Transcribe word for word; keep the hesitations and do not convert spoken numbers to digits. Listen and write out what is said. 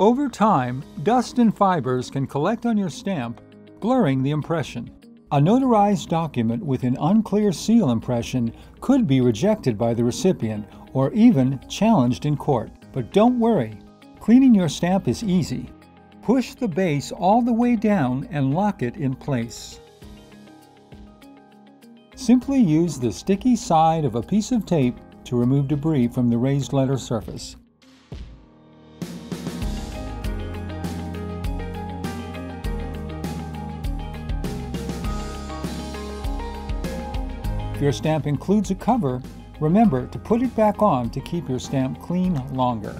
Over time, dust and fibers can collect on your stamp, blurring the impression. A notarized document with an unclear seal impression could be rejected by the recipient or even challenged in court. But don't worry, cleaning your stamp is easy. Push the base all the way down and lock it in place. Simply use the sticky side of a piece of tape to remove debris from the raised letter surface. If your stamp includes a cover, remember to put it back on to keep your stamp clean longer.